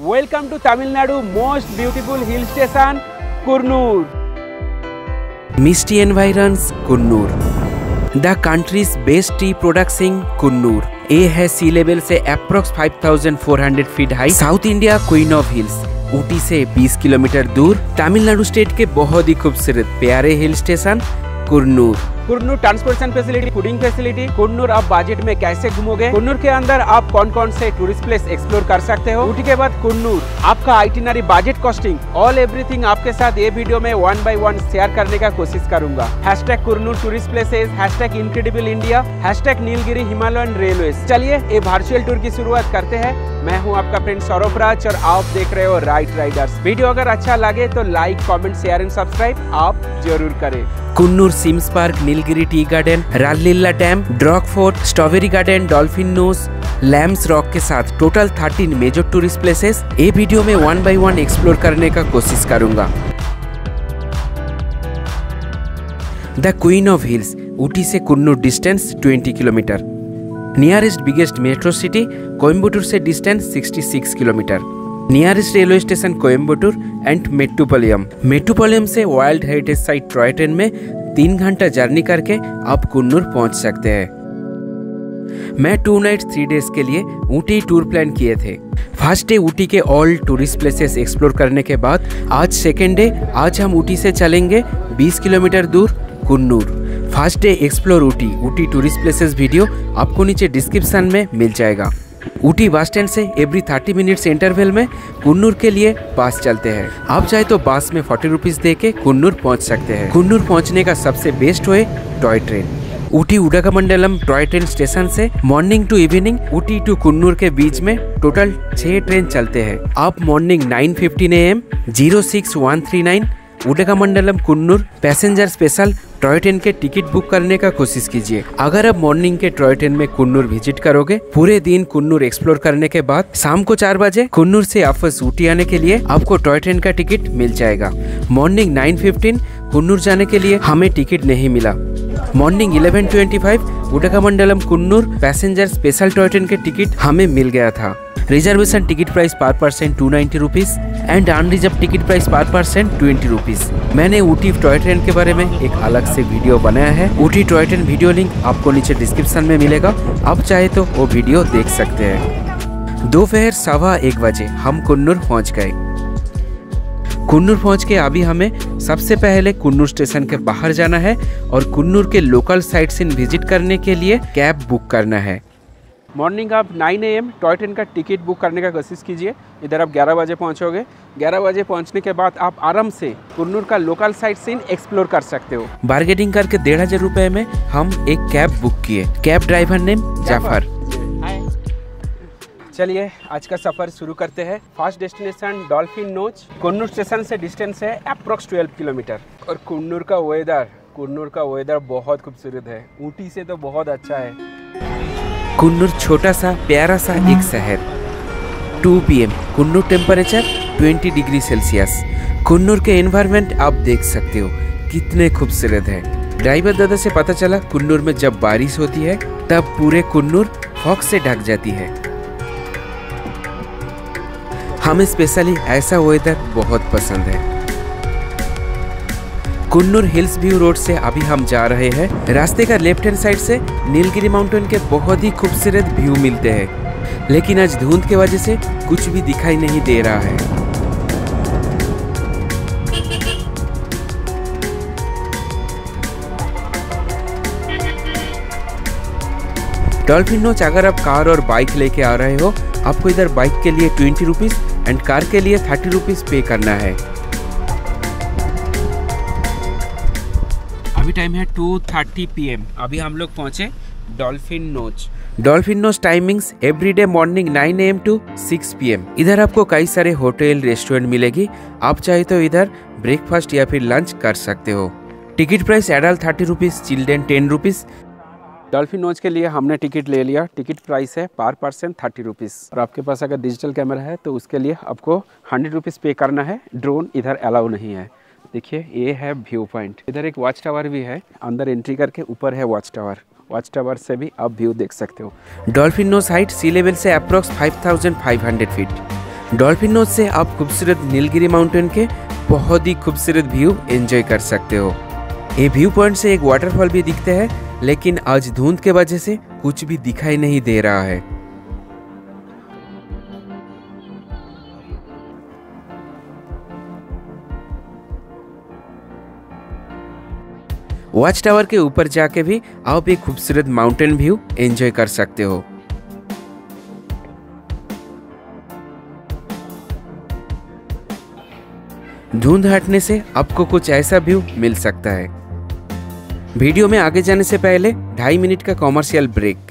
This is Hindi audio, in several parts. Welcome to Tamil Nadu most beautiful hill station Coonoor. Misty environs Coonoor. The country's best tea producing Coonoor. A है sea level से approx 5,400 feet high. South India Queen of Hills. Ooty से 20 किलोमीटर दूर तमिलनाडु स्टेट के बहुत ही खूबसूरत प्यारे hill station Coonoor. Coonoor transportation facility, fooding facility, Coonoor आप बजट में कैसे घूमोगे, कुन्नूर के अंदर आप कौन कौन से टूरिस्ट प्लेस एक्सप्लोर कर सकते हो, ऊटी के बाद कुन्नूर, आपका itinerary, budget, costing, all everything आपके साथ ये वीडियो में 1 by 1 शेयर करने का कोशिश करूंगा। Hashtag Coonoor tourist places, hashtag incredible India, hashtag Nilgiri Himalayan railways. चलिए ये वर्चुअल टूर की शुरुआत करते हैं। मैं हूं आपका फ्रेंड सौरभ राज और आप देख रहे हो राइड राइडर्स। वीडियो अगर अच्छा लगे तो like, comment, share and subscribe आप जरूर करें। Coonoor Sims park, Nilgiri tea garden, रालिल्ला dam, Droog fort, strawberry garden, Dolphin Nose, lamps rock के साथ टोटल 13 मेजर टूरिस्ट प्लेसेस ये वीडियो में 1 by 1 एक्सप्लोर करने का कोशिश करूंगा। The queen of hills, Ooty से Coonoor distance 20 kilometre. Nearest biggest metro city Coimbatore से distance 66 kilometre. Nearest railway station Coimbatore and Mettupalayam. Mettupalayam से wild heritage site toy train में 3 घंटा जर्नी करके आप कुन्नूर पहुंच सकते हैं। मैं 2 nights 3 days के लिए ऊटी टूर प्लान किए थे। फर्स्ट डे ऊटी के ऑल टूरिस्ट प्लेसेस एक्सप्लोर करने के बाद आज सेकेंड डे। आज हम ऊटी से चलेंगे 20 किलोमीटर दूर Coonoor. First day explore Ooty, Ooty tourist places video आपको नीचे डिस्क्रिप्शन में मिल जाएगा। ऊटी बस स्टैंड से एवरी 30 मिनट्स इंटरवल में कुन्नूर के लिए बस चलते हैं। आप चाहे तो बस में 40 रुपीज़ दे के कुन्नूर पहुंच सकते हैं। कुन्नूर पहुंचने का सबसे best way toy train. Ooty Udhagamandalam toy train station से morning to evening Ooty to Coonoor के बीच में टोटल 6 ट्रेन चलते हैं। आप morning 9:15 AM 06139 Udhagamandalam Coonoor passenger special toy train के टिकट बुक करने का कोशिश कीजिए। अगर आप मॉर्निंग के टॉय ट्रेन में कुन्नूर विजिट करोगे, पूरे दिन कुन्नूर एक्सप्लोर करने के बाद शाम को 4 बजे कुन्नूर से वापस ऊटी आने के लिए आपको टॉय ट्रेन का टिकट मिल जाएगा। मॉर्निंग 9:15 कुन्नूर जाने के लिए हमें टिकट नहीं मिला। Morning 11:25 Udhagamandalam Coonoor passenger special toy train के टिकट हमें मिल गया था। Reservation ticket price per person 290 rupees and unreserve ticket price per person 20 rupees. मैंने ऊटी टॉय ट्रेन के बारे में एक अलग से वीडियो बनाया है। Ooty toy train video link आपको नीचे डिस्क्रिप्शन में मिलेगा, आप चाहे तो वो वीडियो देख सकते हैं। दोपहर 1:15 बजे हम कुन्नूर पहुंच गए। कुन्नूर पहुंच के अभी हमें सबसे पहले कुन्नूर स्टेशन के बाहर जाना है और कुन्नूर के लोकल साइट सीन विजिट करने के लिए कैब बुक करना है। मॉर्निंग आप 9 AM टॉय ट्रेन का टिकट बुक करने का कोशिश कीजिए। इधर आप 11 बजे पहुंचोगे। 11 बजे पहुंचने के बाद आप आराम से कुन्नूर का लोकल साइट सीन एक्सप्लोर कर सकते हो। बार्गेनिंग करके 1,500 रुपये में हम एक कैब बुक किए। Cab driver name Jafar. चलिए आज का सफ़र शुरू करते हैं। First destination Dolphin Nose. Coonoor station से डिस्टेंस है अप्रॉक्स 12 किलोमीटर। और कुन्नूर का वेदर बहुत खूबसूरत है, ऊटी से तो बहुत अच्छा है। कुन्नूर छोटा सा प्यारा सा एक शहर। 2 PM Coonoor temperature 20 degree Celsius. Coonoor के एनवायरनमेंट आप देख सकते हो कितने खूबसूरत है। ड्राइवर दादा से पता चला कुन्नूर में जब बारिश होती है तब पूरे कुन्नूर फॉग से ढक जाती है। हमें स्पेशली ऐसा वेदर बहुत पसंद है। कुन्नूर हिल्स व्यू रोड से अभी हम जा रहे हैं। रास्ते का लेफ्ट हैंड साइड से नीलगिरी माउंटेन के बहुत ही खूबसूरत व्यू मिलते हैं, लेकिन आज धुंध के वजह से कुछ भी दिखाई नहीं दे रहा है। डॉल्फिन नोच अगर आप कार और बाइक लेके आ रहे हो, आपको इधर बाइक के लिए 20 रुपीज़ एंड कार के लिए 30 रुपीज़ पे करना है। अभी टाइम है 2:30 PM। अभी हम लोग पहुंचे डॉल्फिन नोच। डॉल्फिन नोच timings everyday morning 9 AM to 6 PM। इधर आपको कई सारे होटल रेस्टोरेंट मिलेगी, आप चाहे तो इधर ब्रेकफास्ट या फिर लंच कर सकते हो। Ticket price adult 30 rupees, children 10 rupees. Dolphin नोच के लिए हमने टिकट ले लिया। टिकट प्राइस है पर पर्सन 30 रुपीज़। और आपके पास अगर डिजिटल कैमरा है तो उसके लिए आपको 100 रुपीज़ पे करना है। ड्रोन इधर अलाउ नहीं है। देखिए ये है व्यू पॉइंट। इधर एक वॉच टावर भी है, अंदर एंट्री करके ऊपर है वॉच टावर। वॉच टावर से भी आप व्यू देख सकते हो। Dolphin Nose height sea level से अप्रॉक्स 5,500 फीट। डॉल्फिन नोज से आप खूबसूरत नीलगिरी माउंटेन के बहुत ही खूबसूरत व्यू एंजॉय कर सकते हो। ये व्यू पॉइंट से एक वाटरफॉल भी दिखते हैं, लेकिन आज धुंध के वजह से कुछ भी दिखाई नहीं दे रहा है। वॉच टावर के ऊपर जाके भी आप एक खूबसूरत माउंटेन व्यू एंजॉय कर सकते हो। धुंध हटने से आपको कुछ ऐसा व्यू मिल सकता है। वीडियो में आगे जाने से पहले 2.5 मिनट का कॉमर्शियल ब्रेक।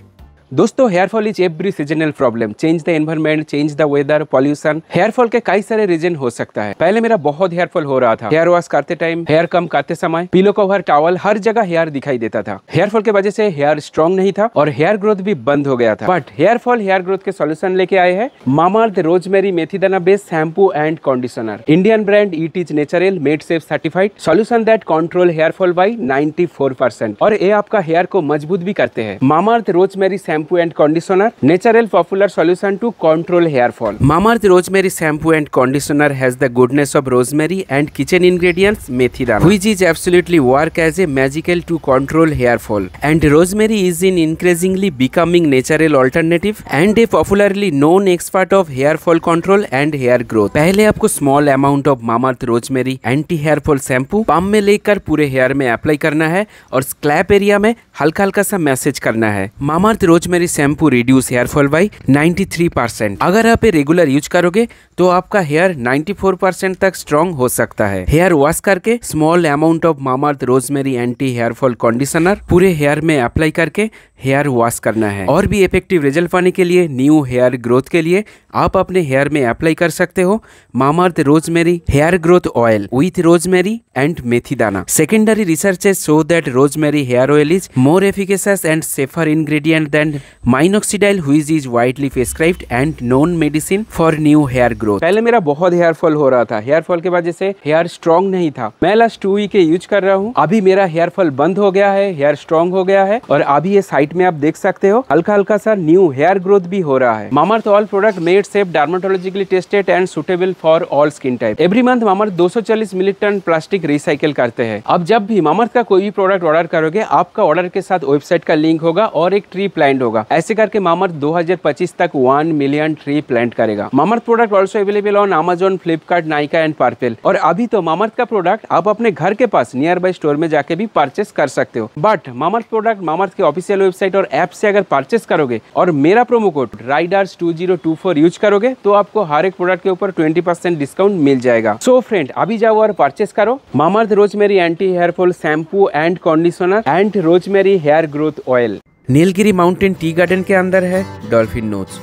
दोस्तों, hair fall is every seasonal problem. Change the environment, change the weather, pollution, hair fall के कई सारे रीजन हो सकता है। पहले मेरा बहुत हेयरफॉल हो रहा था। हेयर वॉश करते टाइम, हेयर कम करते समय, पिलो कवर, टॉवल, हर जगह हेयर दिखाई देता था। हेयरफॉल के वजह से हेयर स्ट्रांग नहीं था और हेयर ग्रोथ भी बंद हो गया था। बट हेयरफॉल हेयर ग्रोथ के सोल्यूशन लेके आए हैं Mamaearth rosemary methi dana based shampoo and conditioner. Indian brand, it is natural, made safe certified solution that control hair fall by 94% और ये आपका हेयर को मजबूत भी करते हैं। Mamaearth rosemary shampoo and conditioner, natural popular solution to control hairfall. Mamaearth rosemary shampoo and conditioner has the goodness of rosemary and kitchen ingredients methi dana, which is absolutely work as a magical to control hairfall. And rosemary is in increasingly becoming natural alternative and a popularly known expert of hairfall control and hair growth. पहले आपको small amount of Mamaearth rosemary anti hairfall shampoo pump में लेकर पूरे हेयर में अप्लाई करना है और स्कैल्प एरिया में हल्का हल्का सा मैसेज करना है। Mamaearth rosemary shampoo reduce hairfall by 93%। अगर आप ये रेगुलर यूज करोगे तो आपका हेयर 94% तक स्ट्रॉन्ग हो सकता है। हेयर वॉश करके small amount of Mamaearth rosemary anti hairfall conditioner पूरे हेयर में अप्लाई करके हेयर वॉश करना है। और भी इफेक्टिव रिजल्ट पाने के लिए, न्यू हेयर ग्रोथ के लिए आप अपने हेयर में अप्लाई कर सकते हो Mamaearth rosemary hair growth oil with rosemary and methi dana. Secondary researches show that rosemary hair oil is more efficacious and safer ingredient than minoxidil which is widely prescribed and non medicine for new hair growth. पहले मेरा बहुत हेयरफॉल हो रहा था। हेयरफॉल के वजह से हेयर स्ट्रांग नहीं था। मैं लास्ट 2 वीक यूज कर रहा हूँ। अभी मेरा हेयरफॉल बंद हो गया है, हेयर स्ट्रांग हो गया है और अभी ये साइड में आप देख सकते हो हल्का हल्का सा न्यू हेयर ग्रोथ भी हो रहा है। Mamaearth all product made safe, dermatologically tested and suitable for all skin type. Every month Mamaearth 240 million tonne plastic recycle करते हैं। अब जब भी मामाअर्थ का कोई भी प्रोडक्ट ऑर्डर करोगे, आपका ऑर्डर के साथ वेबसाइट का लिंक होगा और एक ट्री प्लांट होगा। ऐसे करके मामाअर्थ 2025 तक 1 मिलियन ट्री प्लांट करेगा। Mamaearth product also available on Amazon, Flipkart, Nykaa and Purplle. और अभी तो मामाअर्थ का प्रोडक्ट आप अपने घर के पास नियर बाई स्टोर में जाके भी परचेस कर सकते हो। बट मामाअर्थ प्रोडक्ट मामाअर्थ के ऑफिशियल वेबसाइट और ऐप से अगर परचेस करोगे और मेरा प्रोमो कोड राइडर्स 2024 यूज करोगे तो आपको हर एक प्रोडक्ट के ऊपर 20% डिस्काउंट मिल जाएगा। सो फ्रेंड, अभी जाओ और परचेस करो Mamaearth rosemary anti hairfall shampoo and conditioner and rosemary hair growth oil. Nilgiri mountain tea garden के अंदर है डॉल्फिन नोज।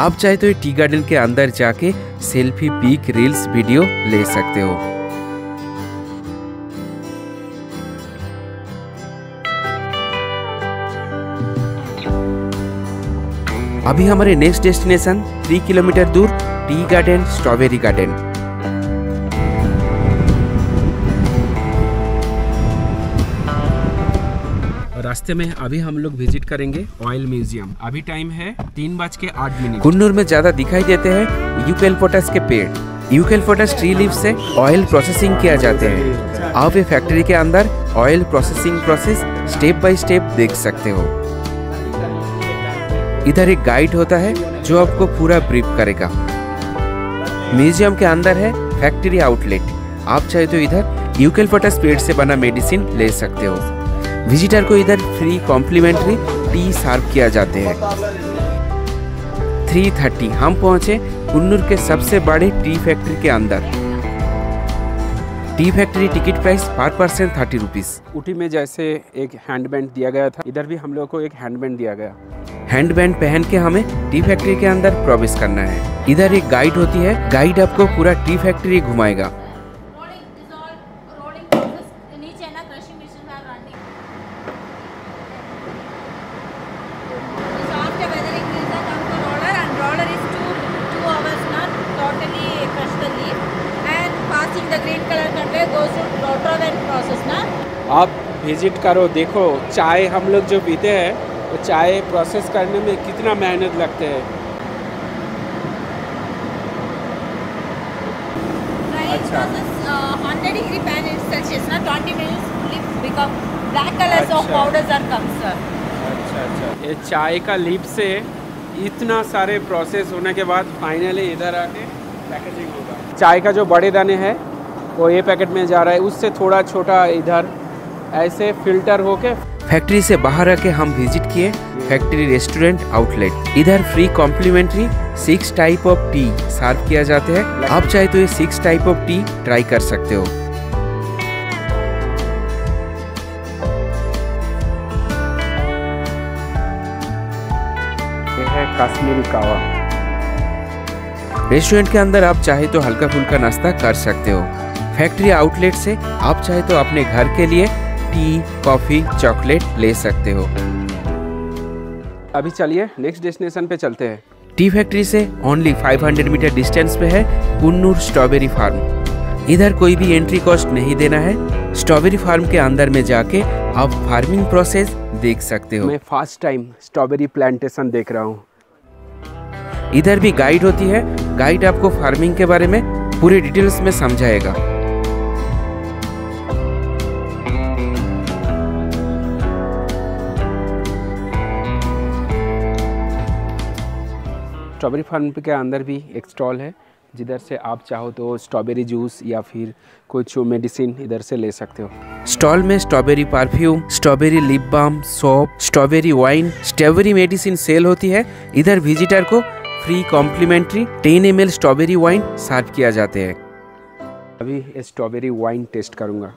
आप चाहे तो ये टी गार्डन के अंदर जाके सेल्फी, पिक, रील्स, वीडियो ले सकते हो। अभी हमारे नेक्स्ट डेस्टिनेशन 3 किलोमीटर दूर टी गार्डन, स्ट्रॉबेरी गार्डन। रास्ते में अभी हम लोग विजिट करेंगे ऑयल म्यूजियम। अभी टाइम है 3:08। कुन्नूर में ज्यादा दिखाई देते हैं यूकेलिप्टस के पेड़। यूकेलिप्टस ट्री लीफ से ऑयल प्रोसेसिंग किया जाते हैं। आप ये फैक्ट्री के अंदर oil processing process step by step देख सकते हो। इधर एक गाइड होता है जो आपको पूरा ब्रीफ करेगा। म्यूजियम के अंदर है फैक्ट्री आउटलेट। आप चाहे तो इधर यूकेलिप्टस पेड़ से बना मेडिसिन ले सकते हो। विजिटर को इधर फ्री कॉम्प्लीमेंट्री टी सर्व किया जाते हैं। 3:30 हम पहुंचे कुन्नूर के सबसे बड़े टी फैक्ट्री के अंदर। Tea factory ticket price per person 30 rupees. Ooty में जैसे एक हैंडबैंड दिया गया था, इधर भी हम लोगों को एक हैंडबैंड दिया गया। हैंडबैंड पहन के हमें टी फैक्ट्री के अंदर प्रवेश करना है। इधर एक गाइड होती है, गाइड आपको पूरा टी फैक्ट्री घुमाएगा। आप विजिट करो, देखो चाय हम लोग जो पीते हैं वो तो चाय प्रोसेस करने में कितना मेहनत लगते हैं। It's from this 100-degree pan itself. It's not 20 minutes become black colors of powders are comes sir. अच्छा अच्छा, ये चाय का लीफ से इतना सारे प्रोसेस होने के बाद फाइनली इधर आके पैकेजिंग होगा। चाय का जो बड़े दाने हैं वो ये पैकेट में जा रहा है, उससे थोड़ा छोटा इधर ऐसे फिल्टर होके। फैक्ट्री से बाहर आके हम विजिट किए फैक्ट्री रेस्टोरेंट आउटलेट। इधर free complimentary 6 type of tea serve किया जाते हैं। आप चाहे तो ये 6 टाइप ऑफ टी ट्राई कर सकते हो। ये है कश्मीरी कावा। रेस्टोरेंट के अंदर आप चाहे तो हल्का फुल्का नाश्ता कर सकते हो। फैक्ट्री आउटलेट से आप चाहे तो अपने घर के लिए टी, कॉफी, चॉकलेट ले सकते हो। अभी चलिए नेक्स्ट डेस्टिनेशन पे चलते हैं। टी फैक्ट्री से ओनली 500 मीटर डिस्टेंस पे है कूनूर स्ट्रॉबेरी फार्म। इधर कोई भी एंट्री कॉस्ट नहीं देना है। स्ट्रॉबेरी फार्म के अंदर में जाके आप फार्मिंग प्रोसेस देख सकते हो। मैं फर्स्ट टाइम स्ट्रॉबेरी प्लांटेशन देख रहा हूँ। इधर भी गाइड होती है, गाइड आपको फार्मिंग के बारे में पूरे डिटेल्स में समझाएगा। स्ट्रॉबेरी फार्म के अंदर भी एक स्टॉल है जिधर से आप चाहो तो स्ट्रॉबेरी जूस या फिर कुछ मेडिसिन इधर से ले सकते हो। स्टॉल में strawberry perfume, strawberry lip balm, soap, strawberry wine, strawberry medicine sale होती है। इधर विजिटर को free complimentary 10 ml strawberry wine serve किया जाते हैं। अभी स्ट्रॉबेरी वाइन टेस्ट करूँगा।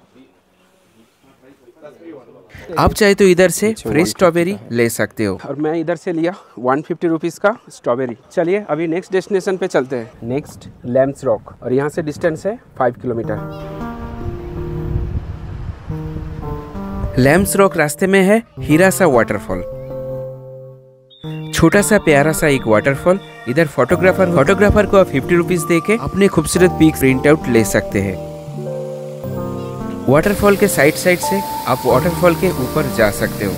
आप चाहे तो इधर से फ्रेश स्ट्रॉबेरी ले सकते हो। और मैं इधर से लिया 150 रुपीज़ का स्ट्रॉबेरी। चलिए अभी नेक्स्ट डेस्टिनेशन पे चलते हैं। नेक्स्ट लैम्ब्स रॉक, और यहाँ से डिस्टेंस है 5 किलोमीटर। लैम्ब्स रॉक रास्ते में है हीरा सा वाटरफॉल, छोटा सा प्यारा सा एक वाटरफॉल। इधर फोटोग्राफर को आप 50 रुपीज़ दे के अपने खूबसूरत पिक प्रिंट आउट ले सकते हैं। वाटरफॉल के साइड से आप वाटरफॉल के ऊपर जा सकते हो।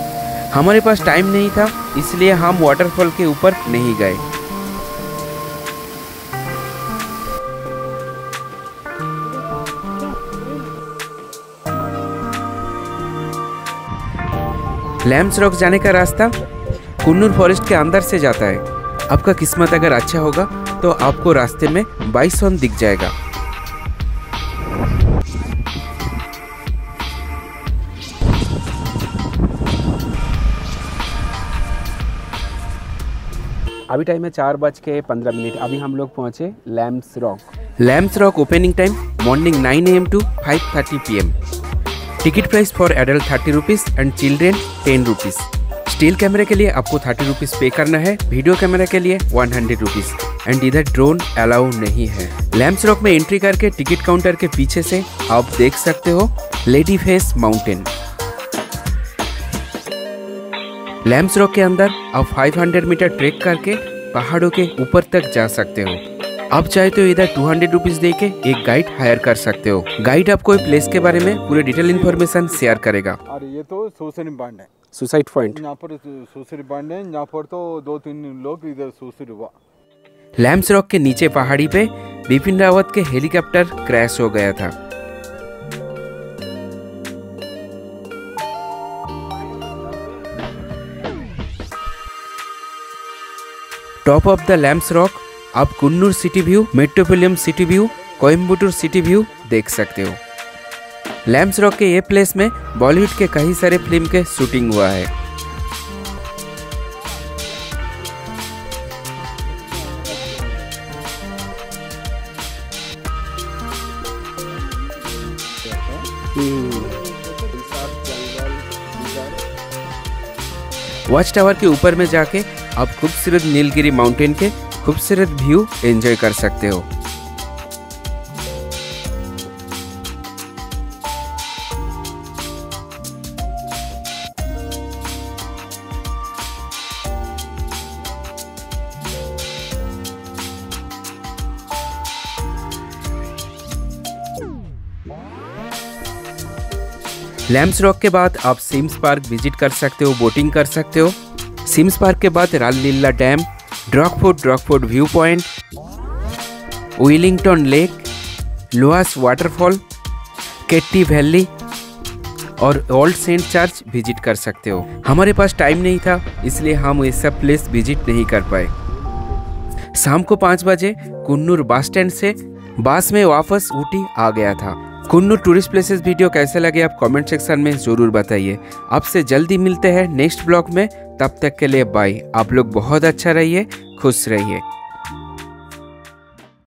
हमारे पास टाइम नहीं था इसलिए हम वाटरफॉल के ऊपर नहीं गए। लैम्ब्स रॉक जाने का रास्ता कूनूर फॉरेस्ट के अंदर से जाता है। आपका किस्मत अगर अच्छा होगा तो आपको रास्ते में बाइसन दिख जाएगा। अभी टाइम है 4:15। अभी हम लोग पहुँचे Lamb's rock. Lamb's rock opening time morning 9 AM to 5:30 PM। Ticket price for adult 30 rupees and children 10 rupees. Still कैमरे के लिए आपको 30 रुपीज़ पे करना है, वीडियो कैमरा के लिए 100 रुपीज़ एंड इधर ड्रोन अलाउ नहीं है। लैम्ब्स रॉक में एंट्री करके टिकट काउंटर के पीछे से आप देख सकते हो lady face mountain. Lamb's rock के अंदर आप 500 मीटर ट्रेक करके पहाड़ों के ऊपर तक जा सकते हो। आप चाहे तो इधर 200 रुपीज़ दे के एक गाइड हायर कर सकते हो। गाइड आपको इस प्लेस के बारे में पूरे डिटेल इन्फॉर्मेशन शेयर करेगा। और ये तो सुसाइड पॉइंट यहाँ पर है, यहाँ पर तो 2-3 लोग इधर सुसाइड हुआ। लैम्ब्स रॉक के नीचे पहाड़ी पे बिपिन रावत के हेलीकॉप्टर क्रैश हो गया था। Top of the Lamb's rock आप Coonoor city view, Mettupalayam city view, Coimbatore city view देख सकते हो। लैम्ब्स रॉक के ये प्लेस में बॉलीवुड के कई सारे फिल्म के शूटिंग हुआ है। वॉच टावर के ऊपर में जाके आप खूबसूरत नीलगिरी माउंटेन के खूबसूरत व्यू एंजॉय कर सकते हो। लैम्ब्स रॉक के बाद आप सिम्स पार्क विजिट कर सकते हो, बोटिंग कर सकते हो। सिम्स पार्क के बाद राल लीला dam, Droog Fort view point, Wellington lake, लुआस waterfall, Ketti valley और ओल्ड सेंट चर्च विजिट कर सकते हो। हमारे पास टाइम नहीं था इसलिए हम ये सब प्लेस विजिट नहीं कर पाए। शाम को 5 बजे कुन्नूर बस स्टैंड से बस में वापस ऊटी आ गया था। कुन्नूर टूरिस्ट प्लेसेस वीडियो कैसे लगे आप कमेंट सेक्शन में ज़रूर बताइए। आपसे जल्दी मिलते हैं नेक्स्ट ब्लॉग में, तब तक के लिए बाय। आप लोग बहुत अच्छा रहिए, खुश रहिए।